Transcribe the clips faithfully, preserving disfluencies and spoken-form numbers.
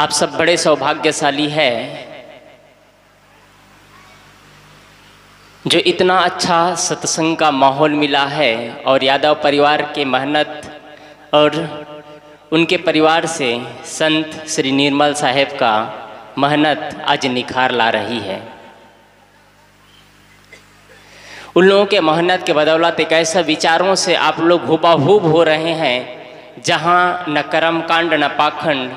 आप सब बड़े सौभाग्यशाली है जो इतना अच्छा सत्संग का माहौल मिला है और यादव परिवार के मेहनत और उनके परिवार से संत श्री निर्मल साहेब का मेहनत आज निखार ला रही है। उन लोगों के मेहनत के बदौलत एक ऐसे विचारों से आप लोग हुबाहूब हो रहे हैं जहां न कर्म कांड न पाखंड,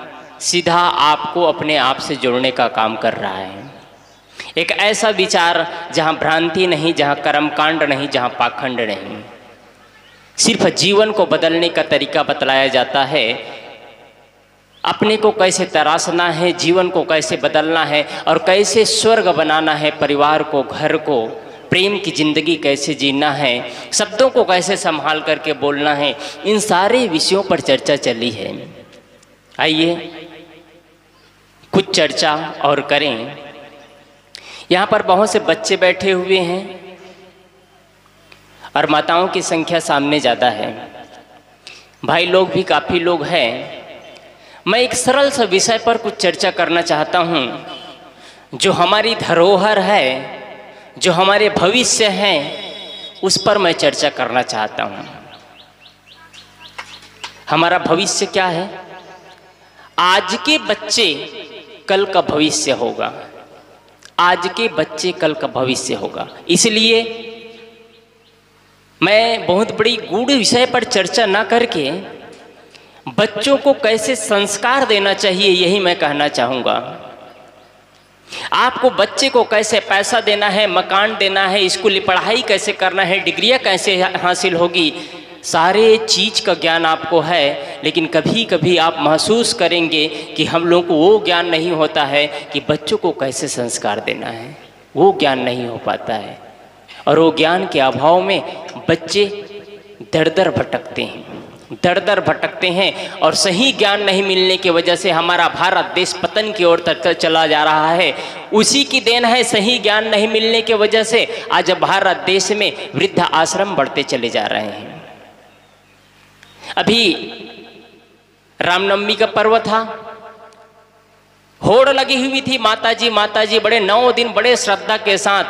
सीधा आपको अपने आप से जोड़ने का काम कर रहा है। एक ऐसा विचार जहां भ्रांति नहीं, जहां कर्म कांड नहीं, जहां पाखंड नहीं, सिर्फ जीवन को बदलने का तरीका बतलाया जाता है। अपने को कैसे तराशना है, जीवन को कैसे बदलना है और कैसे स्वर्ग बनाना है, परिवार को, घर को, प्रेम की जिंदगी कैसे जीना है, शब्दों को कैसे संभाल करके बोलना है, इन सारे विषयों पर चर्चा चली है। आइए कुछ चर्चा और करें। यहाँ पर बहुत से बच्चे बैठे हुए हैं और माताओं की संख्या सामने ज़्यादा है, भाई लोग भी काफ़ी लोग हैं। मैं एक सरल सा विषय पर कुछ चर्चा करना चाहता हूँ, जो हमारी धरोहर है, जो हमारे भविष्य हैं, उस पर मैं चर्चा करना चाहता हूँ। हमारा भविष्य क्या है? आज के बच्चे कल का भविष्य होगा। आज के बच्चे कल का भविष्य होगा, इसलिए मैं बहुत बड़ी गूढ़ विषय पर चर्चा ना करके बच्चों को कैसे संस्कार देना चाहिए, यही मैं कहना चाहूँगा। आपको बच्चे को कैसे पैसा देना है, मकान देना है, स्कूली पढ़ाई कैसे करना है, डिग्रियाँ कैसे हासिल होगी, सारे चीज़ का ज्ञान आपको है, लेकिन कभी कभी आप महसूस करेंगे कि हम लोगों को वो ज्ञान नहीं होता है कि बच्चों को कैसे संस्कार देना है, वो ज्ञान नहीं हो पाता है। और वो ज्ञान के अभाव में बच्चे दर दर भटकते हैं, दर दर भटकते हैं और सही ज्ञान नहीं मिलने की वजह से हमारा भारत देश पतन की ओर तक चला जा रहा है। उसी की देन है, सही ज्ञान नहीं मिलने की वजह से आज भारत देश में वृद्ध आश्रम बढ़ते चले जा रहे हैं। अभी रामनवमी का पर्व था, होड़ लगी हुई थी, माताजी माताजी बड़े नौ दिन बड़े श्रद्धा के साथ,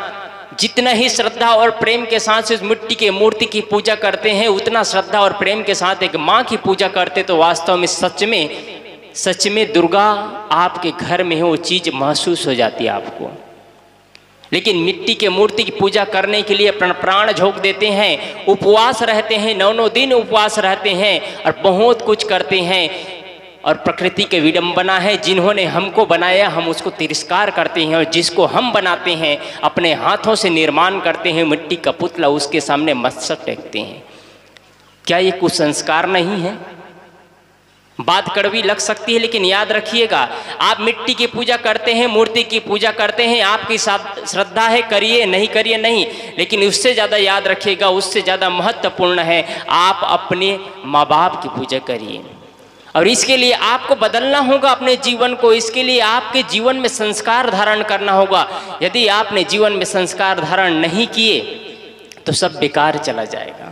जितना ही श्रद्धा और प्रेम के साथ से मिट्टी के मूर्ति की पूजा करते हैं, उतना श्रद्धा और प्रेम के साथ एक माँ की पूजा करते तो वास्तव में सच में सच में दुर्गा आपके घर में है, वो चीज़ महसूस हो जाती है आपको। लेकिन मिट्टी के मूर्ति की पूजा करने के लिए अपना प्राण झोंक देते हैं, उपवास रहते हैं, नौ नौ दिन उपवास रहते हैं और बहुत कुछ करते हैं और प्रकृति के विडंबना है। जिन्होंने हमको बनाया हम उसको तिरस्कार करते हैं और जिसको हम बनाते हैं, अपने हाथों से निर्माण करते हैं, मिट्टी का पुतला, उसके सामने मस्तक टेकते हैं। क्या ये कुसंस्कार नहीं है? बात कड़वी लग सकती है, लेकिन याद रखिएगा, आप मिट्टी की पूजा करते हैं, मूर्ति की पूजा करते हैं, आपकी श्रद्धा है, करिए, नहीं करिए नहीं, लेकिन उससे ज़्यादा याद रखिएगा, उससे ज़्यादा महत्वपूर्ण है आप अपने माँ बाप की पूजा करिए। और इसके लिए आपको बदलना होगा अपने जीवन को, इसके लिए आपके जीवन में संस्कार धारण करना होगा। यदि आपने जीवन में संस्कार धारण नहीं किए तो सब बेकार चला जाएगा।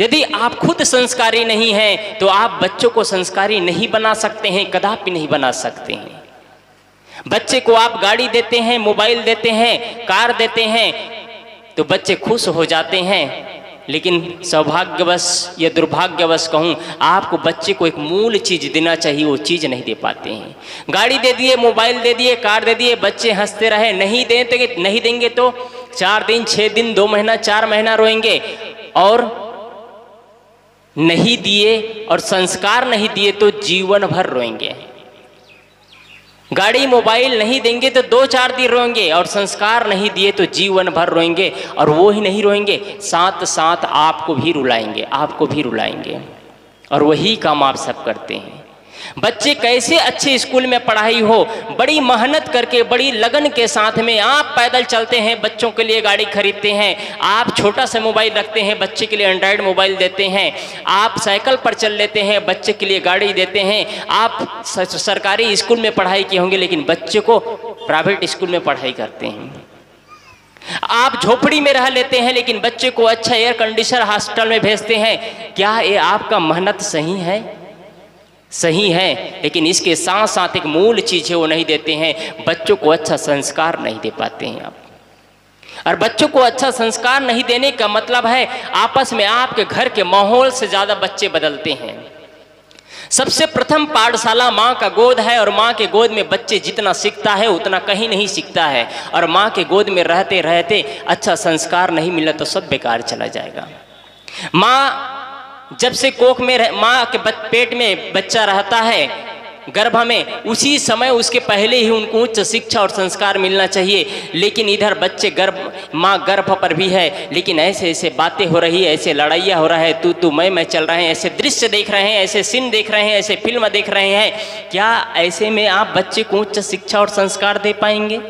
यदि आप खुद संस्कारी नहीं हैं तो आप बच्चों को संस्कारी नहीं बना सकते हैं, कदापि नहीं बना सकते हैं। बच्चे को आप गाड़ी देते हैं, मोबाइल देते हैं, कार देते हैं तो बच्चे खुश हो जाते हैं, लेकिन सौभाग्यवश या दुर्भाग्यवश कहूँ, आपको बच्चे को एक मूल चीज़ देना चाहिए, वो चीज़ नहीं दे पाते हैं। गाड़ी दे दिए, मोबाइल दे दिए, कार दे दिए, बच्चे हंसते रहे, नहीं देंगे नहीं देंगे तो चार दिन, छः दिन, दो महीना, चार महीना रोएंगे। और नहीं दिए और संस्कार नहीं दिए तो जीवन भर रोएंगे। गाड़ी मोबाइल नहीं देंगे तो दो चार दिन रोएंगे और संस्कार नहीं दिए तो जीवन भर रोएंगे। और वो ही नहीं रोएंगे, साथ साथ आपको भी रुलाएंगे, आपको भी रुलाएंगे। और वही काम आप सब करते हैं। बच्चे कैसे अच्छे स्कूल में पढ़ाई हो, बड़ी मेहनत करके, बड़ी लगन के साथ में आप पैदल चलते हैं, बच्चों के लिए गाड़ी खरीदते हैं, आप छोटा सा मोबाइल रखते हैं, बच्चे के लिए एंड्रॉयड मोबाइल देते हैं, आप साइकिल पर चल लेते हैं, बच्चे के लिए गाड़ी देते हैं। आप सरकारी स्कूल में पढ़ाई किए होंगे लेकिन बच्चे को प्राइवेट स्कूल में पढ़ाई करते हैं। आप झोपड़ी में रह लेते हैं लेकिन बच्चे को अच्छा एयर कंडीशन हॉस्टल में भेजते हैं। क्या ये आपका मेहनत सही है? सही है, लेकिन इसके साथ साथ एक मूल चीज़ है वो नहीं देते हैं, बच्चों को अच्छा संस्कार नहीं दे पाते हैं आप। और बच्चों को अच्छा संस्कार नहीं देने का मतलब है आपस में आपके घर के माहौल से ज़्यादा बच्चे बदलते हैं। सबसे प्रथम पाठशाला माँ का गोद है, और माँ के गोद में बच्चे जितना सीखता है उतना कहीं नहीं सीखता है। और माँ के गोद में रहते रहते अच्छा संस्कार नहीं मिला तो सब बेकार चला जाएगा। माँ जब से कोख में रह माँ के पेट में बच्चा रहता है गर्भ में, उसी समय उसके पहले ही उनको उच्च शिक्षा और संस्कार मिलना चाहिए। लेकिन इधर बच्चे गर्भ माँ गर्भ पर भी है, लेकिन ऐसे ऐसे बातें हो रही है, ऐसे लड़ाइयाँ हो रहा है, तू तू मैं मैं चल रहे हैं, ऐसे दृश्य देख रहे हैं, ऐसे सीन देख रहे हैं, ऐसे फिल्म देख रहे हैं। क्या ऐसे में आप बच्चे को उच्च शिक्षा और संस्कार दे पाएंगे?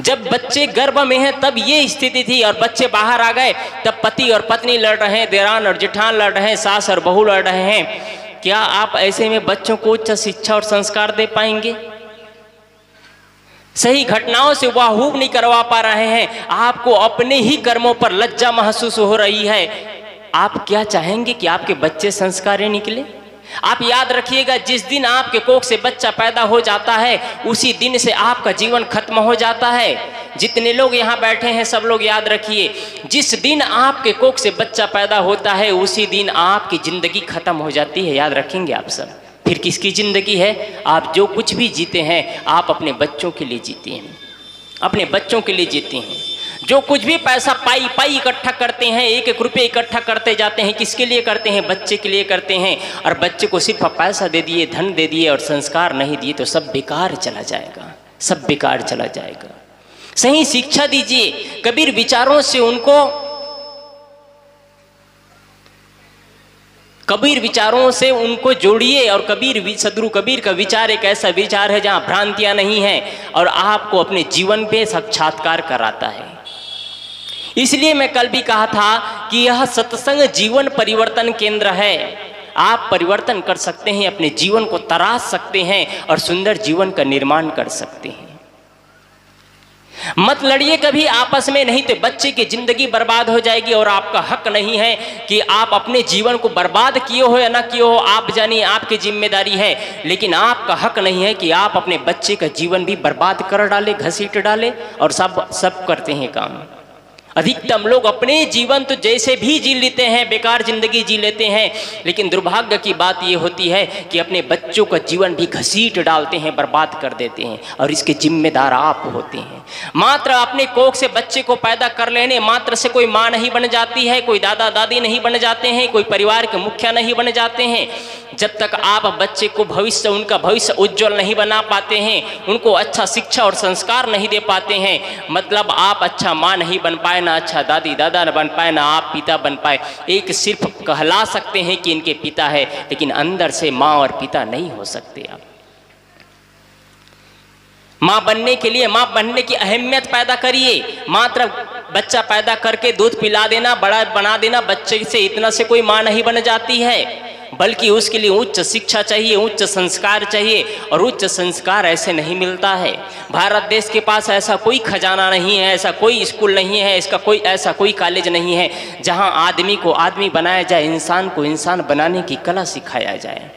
जब बच्चे गर्भ में हैं तब ये स्थिति थी, और बच्चे बाहर आ गए तब पति और पत्नी लड़ रहे हैं, देरान और जेठान लड़ रहे हैं, सास और बहू लड़ रहे हैं। क्या आप ऐसे में बच्चों को उच्च शिक्षा और संस्कार दे पाएंगे? सही घटनाओं से वाहूब नहीं करवा पा रहे हैं, आपको अपने ही कर्मों पर लज्जा महसूस हो रही है। आप क्या चाहेंगे कि आपके बच्चे संस्कारी निकले? आप याद रखिएगा, जिस दिन आपके कोख से बच्चा पैदा हो जाता है उसी दिन से आपका जीवन खत्म हो जाता है। जितने लोग यहाँ बैठे हैं सब लोग याद रखिए, जिस दिन आपके कोख से बच्चा पैदा होता है उसी दिन आपकी ज़िंदगी खत्म हो जाती है। याद रखेंगे आप सब? फिर किसकी ज़िंदगी है? आप जो कुछ भी जीते हैं आप अपने बच्चों के लिए जीते हैं, अपने बच्चों के लिए जीते हैं। जो कुछ भी पैसा पाई पाई इकट्ठा करते हैं, एक एक रुपये इकट्ठा करते जाते हैं, किसके लिए करते हैं? बच्चे के लिए करते हैं। और बच्चे को सिर्फ पैसा दे दिए, धन दे दिए और संस्कार नहीं दिए तो सब बेकार चला जाएगा, सब बेकार चला जाएगा। सही शिक्षा दीजिए, कबीर विचारों से उनको कबीर विचारों से उनको जोड़िए। और कबीर सद्गुरु कबीर का विचार एक ऐसा विचार है जहाँ भ्रांतियाँ नहीं हैं और आपको अपने जीवन पे साक्षात्कार कराता है। इसलिए मैं कल भी कहा था कि यह सत्संग जीवन परिवर्तन केंद्र है। आप परिवर्तन कर सकते हैं, अपने जीवन को तराश सकते हैं और सुंदर जीवन का निर्माण कर सकते हैं। मत लड़िए कभी आपस में, नहीं तो बच्चे की जिंदगी बर्बाद हो जाएगी। और आपका हक नहीं है कि आप अपने जीवन को बर्बाद किए हो या ना किए हो, आप जानिए, आपकी जिम्मेदारी है। लेकिन आपका हक नहीं है कि आप अपने बच्चे का जीवन भी बर्बाद कर डाले, घसीट डाले। और सब सब करते हैं काम, अधिकतम लोग अपने जीवन तो जैसे भी जी लेते हैं, बेकार जिंदगी जी लेते हैं। लेकिन दुर्भाग्य की बात ये होती है कि अपने बच्चों का जीवन भी घसीट डालते हैं, बर्बाद कर देते हैं और इसके जिम्मेदार आप होते हैं। मात्र अपने कोख से बच्चे को पैदा कर लेने मात्र से कोई माँ नहीं बन जाती है, कोई दादा दादी नहीं बन जाते हैं, कोई परिवार के मुखिया नहीं बन जाते हैं। जब तक आप बच्चे को भविष्य उनका भविष्य उज्जवल नहीं बना पाते हैं, उनको अच्छा शिक्षा और संस्कार नहीं दे पाते हैं, मतलब आप अच्छा माँ नहीं बन पाए, ना अच्छा दादी दादा न बन पाए, ना आप पिता बन पाए। एक सिर्फ कहला सकते हैं कि इनके पिता है, लेकिन अंदर से माँ और पिता नहीं हो सकते आप। माँ बनने के लिए माँ बनने की अहमियत पैदा करिए। मात्र बच्चा पैदा करके दूध पिला देना, बड़ा बना देना, बच्चे से इतना से कोई माँ नहीं बन जाती है, बल्कि उसके लिए उच्च शिक्षा चाहिए, उच्च संस्कार चाहिए। और उच्च संस्कार ऐसे नहीं मिलता है। भारत देश के पास ऐसा कोई खजाना नहीं है, ऐसा कोई स्कूल नहीं है, इसका कोई ऐसा कोई कॉलेज नहीं है जहां आदमी को आदमी बनाया जाए, इंसान को इंसान बनाने की कला सिखाया जाए।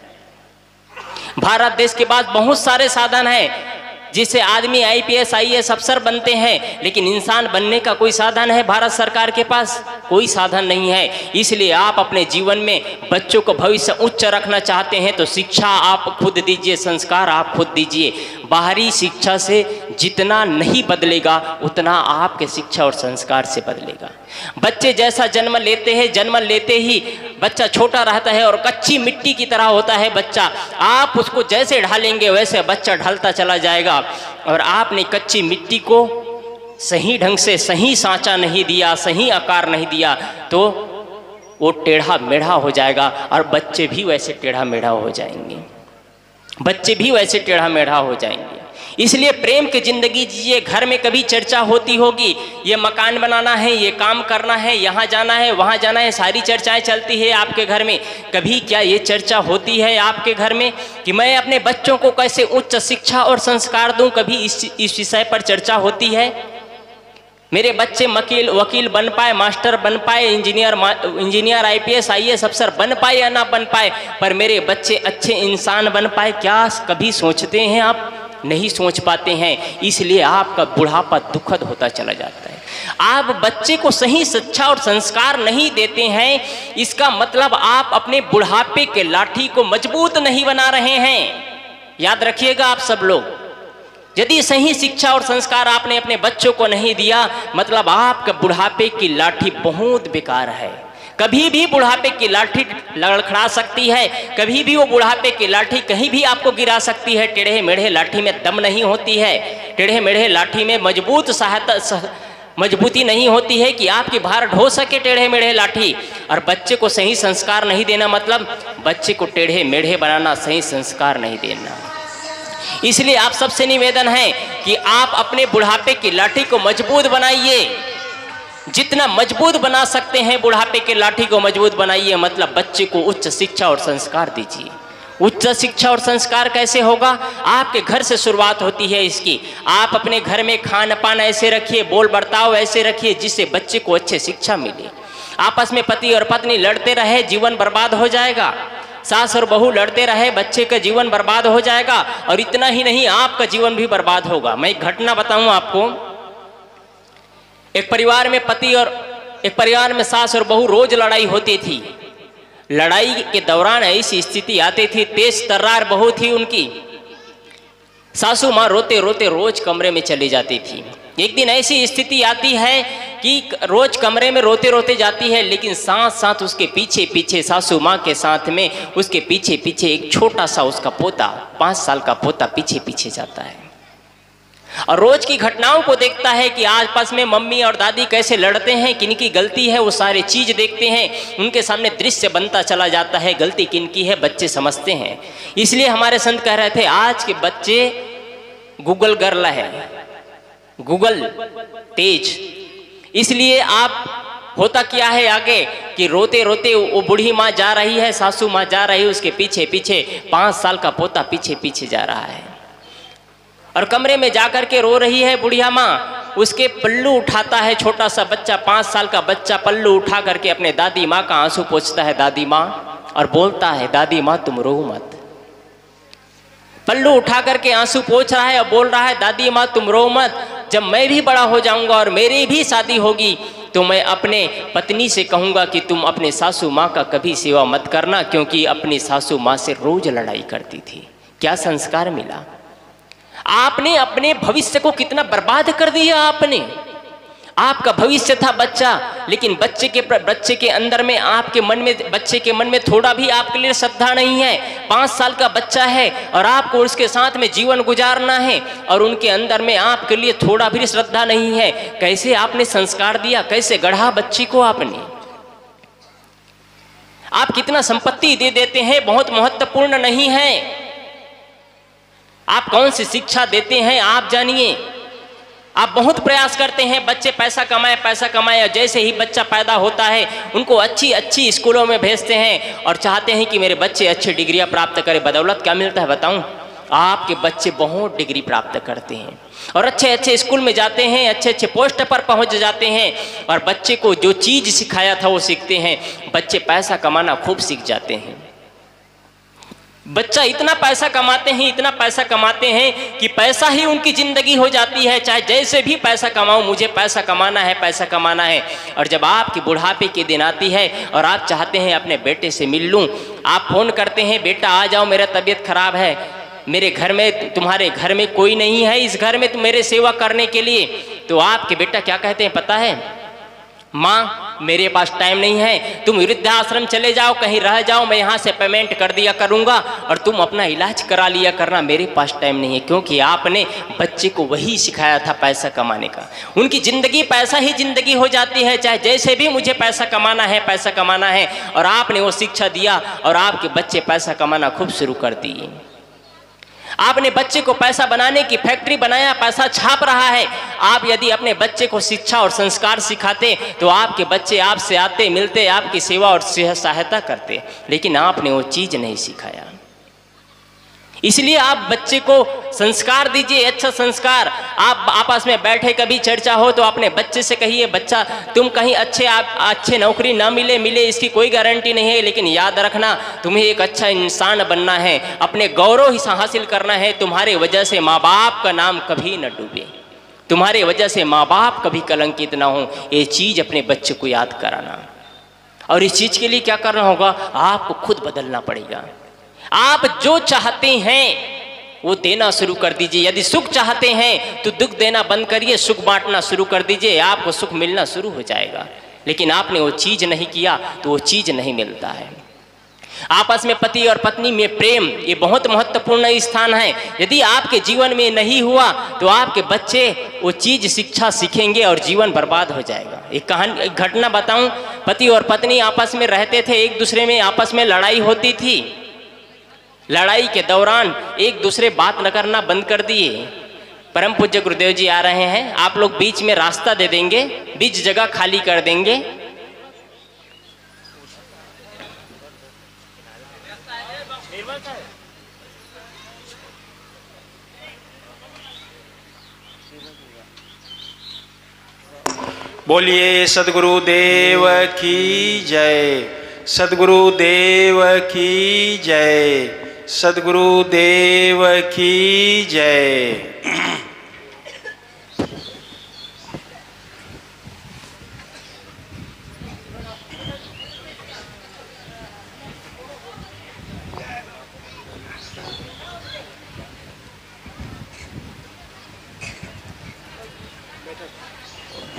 भारत देश के पास बहुत सारे साधन हैं जिससे आदमी I P S I A S अफसर बनते हैं, लेकिन इंसान बनने का कोई साधन है भारत सरकार के पास? कोई साधन नहीं है। इसलिए आप अपने जीवन में बच्चों को भविष्य उच्च रखना चाहते हैं तो शिक्षा आप खुद दीजिए, संस्कार आप खुद दीजिए। बाहरी शिक्षा से जितना नहीं बदलेगा उतना आपके शिक्षा और संस्कार से बदलेगा। बच्चे जैसा जन्म लेते हैं, जन्म लेते ही बच्चा छोटा रहता है और कच्ची मिट्टी की तरह होता है बच्चा। आप उसको जैसे ढालेंगे वैसे बच्चा ढलता चला जाएगा। और आपने कच्ची मिट्टी को सही ढंग से सही सांचा नहीं दिया, सही आकार नहीं दिया तो वो टेढ़ा मेढ़ा हो जाएगा। और बच्चे भी वैसे टेढ़ा मेढ़ा हो जाएंगे, बच्चे भी वैसे टेढ़ा मेढ़ा हो जाएंगे। इसलिए प्रेम की जिंदगी जीजिए। घर में कभी चर्चा होती होगी, ये मकान बनाना है, ये काम करना है, यहाँ जाना है, वहाँ जाना है, सारी चर्चाएं चलती है आपके घर में। कभी क्या ये चर्चा होती है आपके घर में कि मैं अपने बच्चों को कैसे उच्च शिक्षा और संस्कार दूँ? कभी इस इस विषय पर चर्चा होती है? मेरे बच्चे वकील वकील बन पाए, मास्टर बन पाए, engineer engineer I P S I A S अफसर बन पाए या ना बन पाए, पर मेरे बच्चे अच्छे इंसान बन पाए, क्या कभी सोचते हैं आप? नहीं सोच पाते हैं। इसलिए आपका बुढ़ापा दुखद होता चला जाता है। आप बच्चे को सही शिक्षा और संस्कार नहीं देते हैं, इसका मतलब आप अपने बुढ़ापे के लाठी को मजबूत नहीं बना रहे हैं। याद रखिएगा आप सब लोग, यदि सही शिक्षा और संस्कार आपने अपने बच्चों को नहीं दिया, मतलब आपका बुढ़ापे की लाठी बहुत बेकार है। कभी भी बुढ़ापे की लाठी लड़खड़ा सकती है, कभी भी वो बुढ़ापे की लाठी कहीं भी आपको गिरा सकती है। टेढ़े मेढ़े लाठी में दम नहीं होती है, टेढ़े मेढ़े लाठी में मजबूत सहायता सह, मजबूती नहीं होती है कि आपकी भार ढो सके टेढ़े मेढ़े लाठी। और बच्चे को सही संस्कार नहीं देना मतलब बच्चे को टेढ़े मेढ़े बनाना, सही संस्कार नहीं देना। इसलिए आप सबसे निवेदन है कि आप अपने बुढ़ापे की लाठी को मजबूत बनाइए, जितना मजबूत बना सकते हैं बुढ़ापे के लाठी को मजबूत बनाइए, मतलब बच्चे को उच्च शिक्षा और संस्कार दीजिए। उच्च शिक्षा और संस्कार कैसे होगा? आपके घर से शुरुआत होती है इसकी। आप अपने घर में खान पान ऐसे रखिए, बोल बर्ताव ऐसे रखिए जिससे बच्चे को अच्छे शिक्षा मिले। आपस में पति और पत्नी लड़ते रहे, जीवन बर्बाद हो जाएगा। सास और बहू लड़ते रहे, बच्चे का जीवन बर्बाद हो जाएगा। और इतना ही नहीं, आपका जीवन भी बर्बाद होगा। मैं एक घटना बताऊं आपको। एक परिवार में पति और एक परिवार में सास और बहू रोज लड़ाई होती थी। लड़ाई के दौरान ऐसी स्थिति आती थी, तेज तर्रार बहू थी उनकी। सासू माँ रोते रोते रोज कमरे में चली जाती थी। एक दिन ऐसी स्थिति आती है कि रोज कमरे में रोते रोते जाती है, लेकिन साथ साथ उसके पीछे पीछे सासू माँ के साथ में उसके पीछे पीछे एक छोटा सा उसका पोता, पाँच साल का पोता पीछे पीछे जाता है। और रोज की घटनाओं को देखता है कि आसपास में मम्मी और दादी कैसे लड़ते हैं, किनकी गलती है, वो सारी चीज़ देखते हैं। उनके सामने दृश्य बनता चला जाता है, गलती किनकी है बच्चे समझते हैं। इसलिए हमारे संत कह रहे थे, आज के बच्चे गूगल गर्ल है, गूगल तेज। इसलिए आप होता क्या है आगे कि रोते रोते वो बूढ़ी माँ जा रही है, सासू माँ जा रही है, उसके पीछे पीछे पाँच साल का पोता पीछे पीछे जा रहा है। और कमरे में जाकर के रो रही है बुढ़िया माँ। उसके पल्लू उठाता है छोटा सा बच्चा, पाँच साल का बच्चा पल्लू उठा करके अपने दादी माँ का आंसू पोंछता है, दादी माँ, और बोलता है, दादी माँ तुम रो मत। पल्लू उठा करके आंसू पोंछ रहा है और बोल रहा है, दादी माँ तुम रो मत, जब मैं भी बड़ा हो जाऊंगा और मेरी भी शादी होगी तो मैं अपने पत्नी से कहूंगा कि तुम अपने सासू माँ का कभी सेवा मत करना, क्योंकि अपनी सासू माँ से रोज लड़ाई करती थी। क्या संस्कार मिला? आपने अपने भविष्य को कितना बर्बाद कर दिया आपने। आपका भविष्य था बच्चा, लेकिन बच्चे के बच्चे के अंदर में, आपके मन में, बच्चे के मन में थोड़ा भी आपके लिए श्रद्धा नहीं है। पाँच साल का बच्चा है और आपको उसके साथ में जीवन गुजारना है, और उनके अंदर में आपके लिए थोड़ा भी श्रद्धा नहीं है। कैसे आपने संस्कार दिया, कैसे गढ़ा बच्चे को आपने? आप कितना संपत्ति दे देते हैं बहुत महत्वपूर्ण नहीं है। आप कौन सी शिक्षा देते हैं आप जानिए। आप बहुत प्रयास करते हैं बच्चे पैसा कमाए पैसा कमाए, और जैसे ही बच्चा पैदा होता है उनको अच्छी अच्छी स्कूलों में भेजते हैं और चाहते हैं कि मेरे बच्चे अच्छी डिग्रियां प्राप्त करें। बदौलत क्या मिलता है बताऊं? आपके बच्चे बहुत डिग्री प्राप्त करते हैं और अच्छे अच्छे स्कूल में जाते हैं, अच्छे अच्छे पोस्ट पर पहुंच जाते हैं, और बच्चे को जो चीज़ सिखाया था वो सीखते हैं। बच्चे पैसा कमाना खूब सीख जाते हैं। बच्चा इतना पैसा कमाते हैं, इतना पैसा कमाते हैं कि पैसा ही उनकी ज़िंदगी हो जाती है। चाहे जैसे भी पैसा कमाऊं, मुझे पैसा कमाना है, पैसा कमाना है। और जब आपकी बुढ़ापे के दिन आती है और आप चाहते हैं अपने बेटे से मिल लूं, आप फ़ोन करते हैं, बेटा आ जाओ, मेरा तबीयत ख़राब है, मेरे घर में, तुम्हारे घर में कोई नहीं है इस घर में मेरे सेवा करने के लिए। तो आपके बेटा क्या कहते हैं पता है? माँ मेरे पास टाइम नहीं है, तुम वृद्धाश्रम चले जाओ, कहीं रह जाओ, मैं यहाँ से पेमेंट कर दिया करूँगा और तुम अपना इलाज करा लिया करना, मेरे पास टाइम नहीं है। क्योंकि आपने बच्चे को वही सिखाया था पैसा कमाने का। उनकी ज़िंदगी पैसा ही ज़िंदगी हो जाती है। चाहे जैसे भी मुझे पैसा कमाना है, पैसा कमाना है, और आपने वो शिक्षा दिया और आपके बच्चे पैसा कमाना खूब शुरू कर दिए। आपने बच्चे को पैसा बनाने की फैक्ट्री बनाया, पैसा छाप रहा है। आप यदि अपने बच्चे को शिक्षा और संस्कार सिखाते तो आपके बच्चे आपसे आते, मिलते, आपकी सेवा और सहायता करते, लेकिन आपने वो चीज़ नहीं सिखाया। इसलिए आप बच्चे को संस्कार दीजिए, अच्छा संस्कार। आप आपस में बैठे कभी चर्चा हो तो अपने बच्चे से कहिए, बच्चा तुम कहीं अच्छे आप अच्छे नौकरी ना मिले, मिले इसकी कोई गारंटी नहीं है, लेकिन याद रखना तुम्हें एक अच्छा इंसान बनना है, अपने गौरव ही हासिल करना है। तुम्हारे वजह से माँ बाप का नाम कभी न डूबे, तुम्हारे वजह से माँ बाप कभी कलंकित ना हो, ये चीज़ अपने बच्चे को याद कराना। और इस चीज़ के लिए क्या करना होगा, आपको खुद बदलना पड़ेगा। आप जो चाहते हैं वो देना शुरू कर दीजिए। यदि सुख चाहते हैं तो दुख देना बंद करिए, सुख बांटना शुरू कर दीजिए, आपको सुख मिलना शुरू हो जाएगा। लेकिन आपने वो चीज़ नहीं किया तो वो चीज़ नहीं मिलता है। आपस में पति और पत्नी में प्रेम, ये बहुत महत्वपूर्ण स्थान है। यदि आपके जीवन में नहीं हुआ तो आपके बच्चे वो चीज़ शिक्षा सीखेंगे और जीवन बर्बाद हो जाएगा। एक कहानी, एक घटना बताऊं। पति और पत्नी आपस में रहते थे, एक दूसरे में आपस में लड़ाई होती थी। लड़ाई के दौरान एक दूसरे बात न करना बंद कर दिए। परम पूज्य गुरुदेव जी आ रहे हैं, आप लोग बीच में रास्ता दे देंगे, बीच जगह खाली कर देंगे। बोलिए सतगुरु देव की जय, सतगुरु देव की जय, सद्गुरु देव की जय।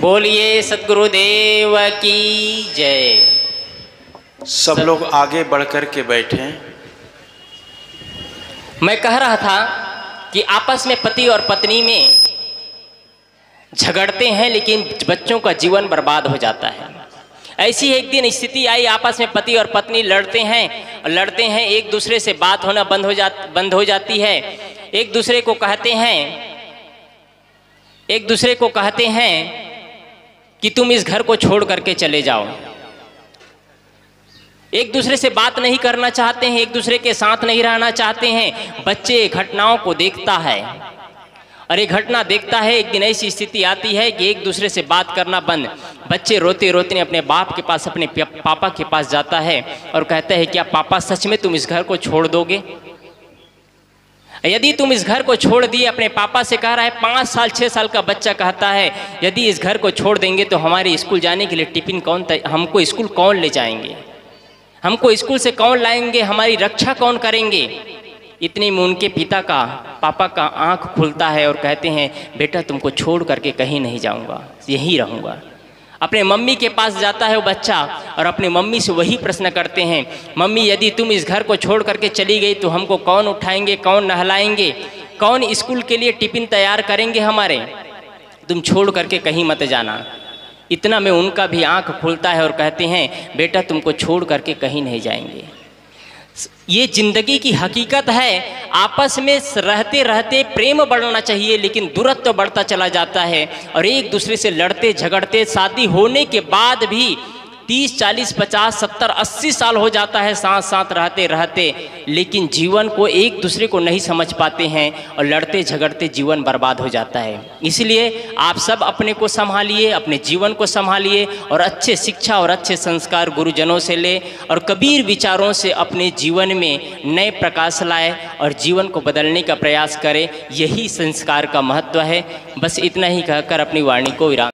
बोलिए सद्गुरु देव की जय। सब लोग आगे बढ़कर के बैठे। मैं कह रहा था कि आपस में पति और पत्नी में झगड़ते हैं लेकिन बच्चों का जीवन बर्बाद हो जाता है। ऐसी एक दिन स्थिति आई, आपस में पति और पत्नी लड़ते हैं, लड़ते हैं एक दूसरे से बात होना बंद हो जा बंद हो जाती है। एक दूसरे को कहते हैं एक दूसरे को कहते हैं कि तुम इस घर को छोड़ करके चले जाओ। एक दूसरे से बात नहीं करना चाहते हैं, एक दूसरे के साथ नहीं रहना चाहते हैं। बच्चे घटनाओं को देखता है और ये घटना देखता है। एक दिन ऐसी स्थिति आती है कि एक दूसरे से बात करना बंद। बच्चे रोते रोते अपने बाप के पास, अपने पापा के पास जाता है और कहता है, क्या पापा सच में तुम इस घर को छोड़ दोगे? यदि तुम इस घर को छोड़ दिए, अपने पापा से कह रहा है। पाँच साल छः साल का बच्चा कहता है, यदि इस घर को छोड़ देंगे तो हमारे स्कूल जाने के लिए टिफिन कौन, हमको स्कूल कौन ले जाएंगे, हमको स्कूल से कौन लाएंगे, हमारी रक्षा कौन करेंगे? इतने में उनके पिता का, पापा का आँख खुलता है और कहते हैं, बेटा तुमको छोड़ करके कहीं नहीं जाऊंगा, यहीं रहूंगा। अपने मम्मी के पास जाता है वो बच्चा और अपने मम्मी से वही प्रश्न करते हैं, मम्मी यदि तुम इस घर को छोड़ करके चली गई तो हमको कौन उठाएंगे, कौन नहलाएंगे, कौन स्कूल के लिए टिफिन तैयार करेंगे हमारे? तुम छोड़ करके कहीं मत जाना। इतना में उनका भी आँख खुलता है और कहते हैं, बेटा तुमको छोड़ करके कहीं नहीं जाएंगे। ये जिंदगी की हकीकत है। आपस में रहते रहते प्रेम बढ़ना चाहिए लेकिन दूरत्व तो बढ़ता चला जाता है और एक दूसरे से लड़ते झगड़ते शादी होने के बाद भी तीस, चालीस, पचास, सत्तर, अस्सी साल हो जाता है साथ साथ रहते रहते, लेकिन जीवन को एक दूसरे को नहीं समझ पाते हैं और लड़ते झगड़ते जीवन बर्बाद हो जाता है। इसलिए आप सब अपने को संभालिए, अपने जीवन को संभालिए और अच्छे शिक्षा और अच्छे संस्कार गुरुजनों से ले और कबीर विचारों से अपने जीवन में नए प्रकाश लाए और जीवन को बदलने का प्रयास करें। यही संस्कार का महत्व है। बस इतना ही कहकर अपनी वाणी को विराम